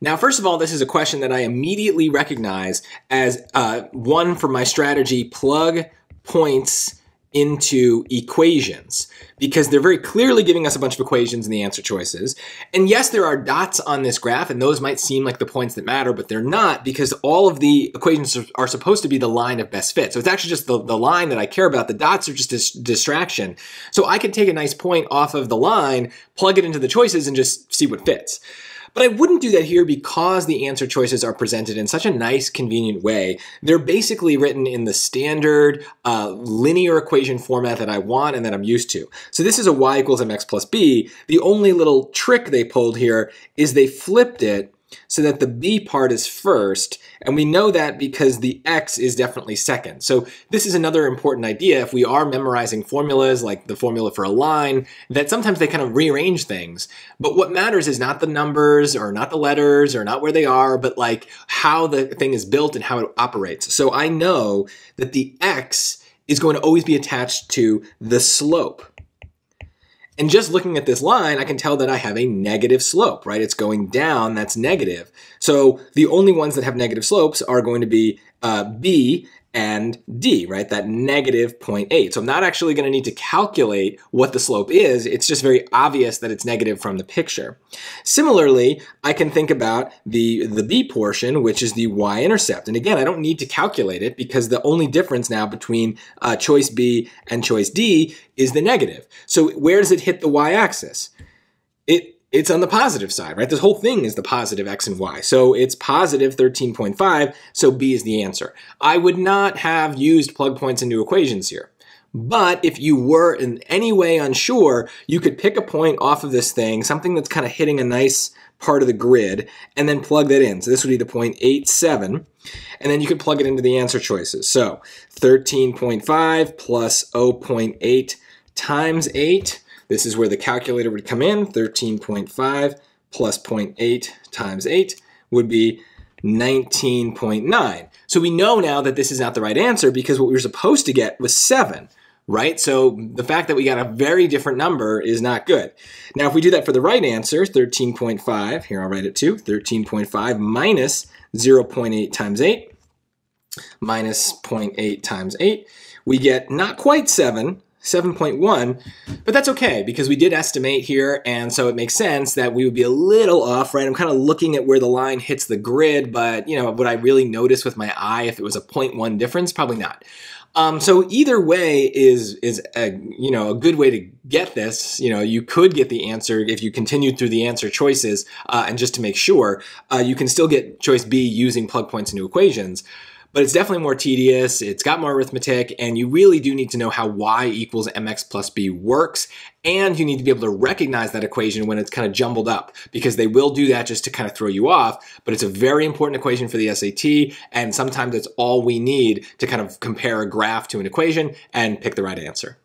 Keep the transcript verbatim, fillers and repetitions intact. Now, first of all, this is a question that I immediately recognize as uh, one for my strategy, plug points into equations, because they're very clearly giving us a bunch of equations in the answer choices. And yes, there are dots on this graph, and those might seem like the points that matter, but they're not, because all of the equations are supposed to be the line of best fit. So it's actually just the, the line that I care about. The dots are just a distraction. So I could take a nice point off of the line, plug it into the choices, and just see what fits. But I wouldn't do that here because the answer choices are presented in such a nice, convenient way. They're basically written in the standard uh, linear equation format that I want and that I'm used to. So this is a y equals mx plus b. The only little trick they pulled here is they flipped it so that the b part is first, and we know that because the x is definitely second. So this is another important idea if we are memorizing formulas, like the formula for a line, that sometimes they kind of rearrange things. But what matters is not the numbers or not the letters or not where they are, but like how the thing is built and how it operates. So I know that the x is going to always be attached to the slope. And just looking at this line, I can tell that I have a negative slope, right? It's going down, that's negative. So the only ones that have negative slopes are going to be uh, B and D, right? That negative zero point eight. So I'm not actually going to need to calculate what the slope is. It's just very obvious that it's negative from the picture. Similarly, I can think about the, the B portion, which is the y-intercept. And again, I don't need to calculate it because the only difference now between uh, choice B and choice D is the negative. So where does it hit the y-axis? It It's on the positive side, right? This whole thing is the positive x and y. So it's positive thirteen point five, so B is the answer. I would not have used plug points into equations here. But if you were in any way unsure, you could pick a point off of this thing, something that's kind of hitting a nice part of the grid, and then plug that in. So this would be the zero point eight seven, and then you could plug it into the answer choices. So thirteen point five plus zero point eight times eight. This is where the calculator would come in. thirteen point five plus zero point eight times eight would be nineteen point nine. So we know now that this is not the right answer because what we were supposed to get was seven, right? So the fact that we got a very different number is not good. Now, if we do that for the right answer, thirteen point five, here I'll write it too, thirteen point five minus zero point eight times eight, minus zero point eight times eight, we get not quite seven, seven point one, but that's okay because we did estimate here, and so it makes sense that we would be a little off, right? I'm kind of looking at where the line hits the grid, but you know, would I really notice with my eye if it was a zero point one difference? Probably not. Um, so either way is is a, you know, a good way to get this. You know, you could get the answer if you continued through the answer choices, uh, and just to make sure, uh, you can still get choice B using plug points into equations. But it's definitely more tedious, it's got more arithmetic, and you really do need to know how y equals mx plus b works, and you need to be able to recognize that equation when it's kind of jumbled up, because they will do that just to kind of throw you off, but it's a very important equation for the S A T, and sometimes it's all we need to kind of compare a graph to an equation and pick the right answer.